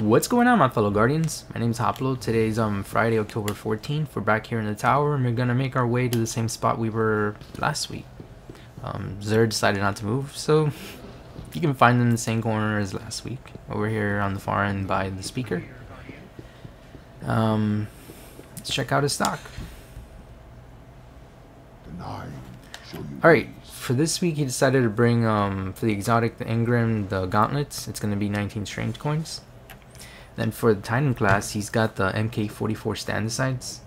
What's going on, my fellow guardians? My name is Hoplo. Today's Friday, October 14th. We're back here in the tower, and we're gonna make our way to the same spot we were last week. Xur decided not to move, so you can find them in the same corner as last week, over here on the far end by the speaker. Let's check out his stock. Alright, for this week he decided to bring, for the exotic, the Engram, the gauntlets. It's gonna be 19 strange coins. Then for the Titan class, he's got the MK-44 Stand-Asides.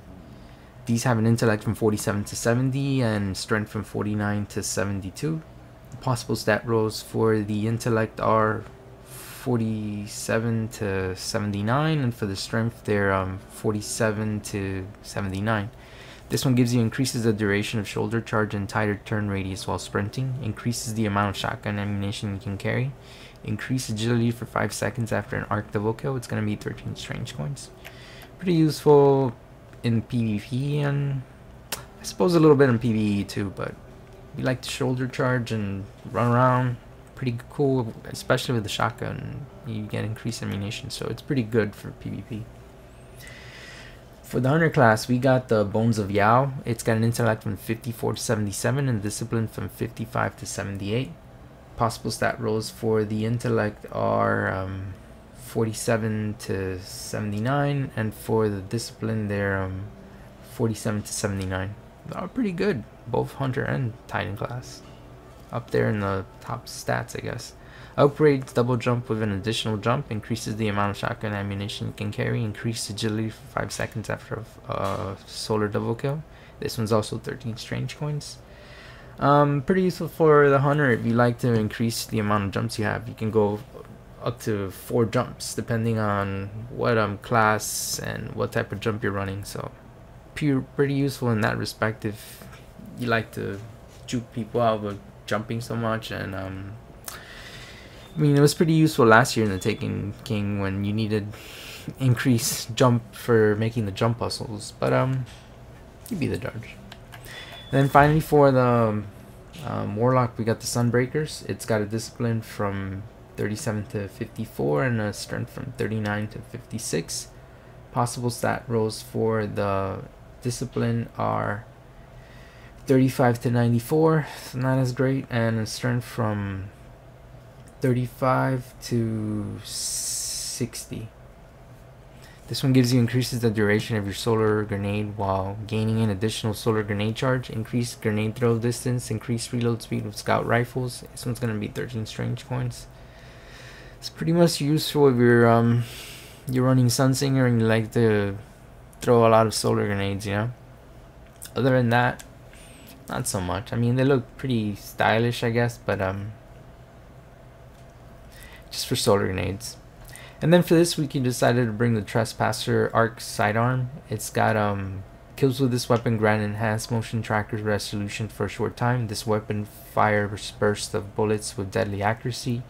These have an intellect from 47 to 70 and strength from 49 to 72. The possible stat rolls for the intellect are 47 to 79, and for the strength they're 47 to 79. This one gives you increases the duration of shoulder charge and tighter turn radius while sprinting, increases the amount of shotgun ammunition you can carry, increase agility for 5 seconds after an arc double kill. It's going to be 13 strange coins. Pretty useful in PvP, and I suppose a little bit in PvE too, but we like to shoulder charge and run around. Pretty cool, especially with the shotgun. You get increased ammunition, so it's pretty good for PvP. For the Hunter class, we got the Bones of Yao. It's got an intellect from 54 to 77 and discipline from 55 to 78. Possible stat rolls for the intellect are 47 to 79, and for the discipline they're 47 to 79. Oh, pretty good, both Hunter and Titan class. Up there in the top stats, I guess. Upgrades double jump with an additional jump, increases the amount of shotgun ammunition you can carry, increased agility for 5 seconds after a solar double kill. This one's also 13 strange coins. Pretty useful for the Hunter if you like to increase the amount of jumps you have. You can go up to 4 jumps depending on what class and what type of jump you're running. So pretty useful in that respect if you like to juke people out with jumping so much. And I mean, it was pretty useful last year in the Taken King when you needed increased jump for making the jump puzzles. But you'd be the judge. And then finally for the Warlock, we got the Sunbreakers. It's got a discipline from 37 to 54 and a strength from 39 to 56. Possible stat rolls for the discipline are 35 to 94, not as great, and a strength from 35 to 60. This one gives you increases the duration of your solar grenade while gaining an additional solar grenade charge, increased grenade throw distance, increased reload speed with scout rifles. This one's going to be 13 strange coins. It's pretty much useful if you're running Sunsinger and you like to throw a lot of solar grenades, you know. Other than that, not so much. I mean, they look pretty stylish, I guess, but just for solar grenades. And then for this week, he decided to bring the Trespasser Arc Sidearm. It's got kills with this weapon grant enhanced motion tracker resolution for a short time. This weapon fires bursts of bullets with deadly accuracy.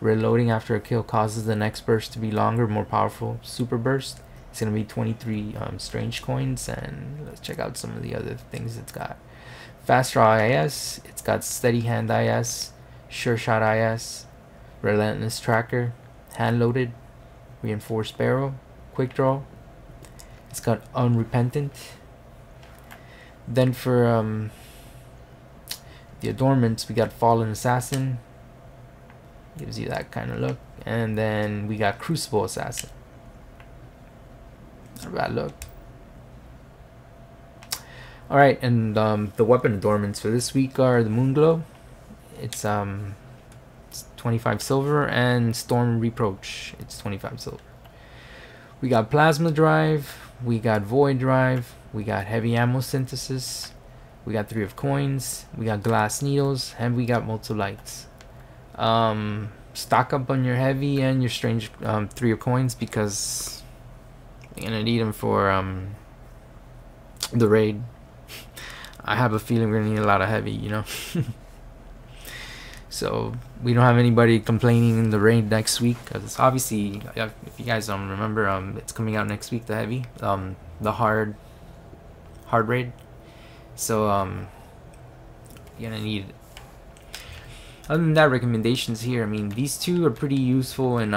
Reloading after a kill causes the next burst to be longer, more powerful. Super burst. It's gonna be 23 strange coins, and let's check out some of the other things it's got. Fast draw IS. It's got steady hand IS, sure shot IS, relentless tracker, hand loaded, reinforced barrel, quick draw. It's got unrepentant. Then for the adornments, we got Fallen Assassin, gives you that kind of look, and then we got Crucible Assassin, not a bad look. Alright, and the weapon adornments for this week are the Moon Glow. It's 25 silver, and Storm Reproach, it's 25 silver. We got plasma drive, we got void drive, we got heavy ammo synthesis, we got 3 of coins, we got glass needles, and we got multi lights. Stock up on your heavy and your strange 3 of coins, because you're gonna need them for the raid. I have a feeling we're gonna need a lot of heavy, you know. So we don't have anybody complaining in the raid next week, because it's obviously, if you guys don't remember, it's coming out next week, the heavy, the hard raid. So you're gonna need it. Other than that, recommendations here. I mean, these two are pretty useful in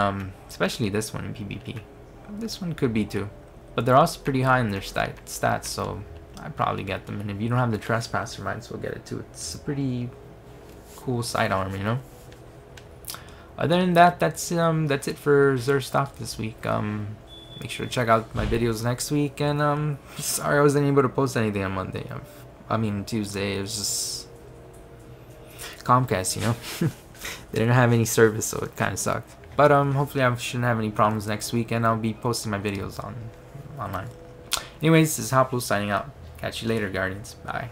Especially this one in PvP. This one could be too. But they're also pretty high in their stats, so I'd probably get them. And if you don't have the Trespasser, might as well get it too. It's a pretty cool sidearm, you know? Other than that, that's it for Xur stuff this week. Make sure to check out my videos next week. And sorry I wasn't able to post anything on Monday. I mean Tuesday. It was just Comcast, you know. They didn't have any service, so it kind of sucked. But hopefully I shouldn't have any problems next week, and I'll be posting my videos online. Anyways, this is Hoplo signing out. Catch you later, Guardians. Bye.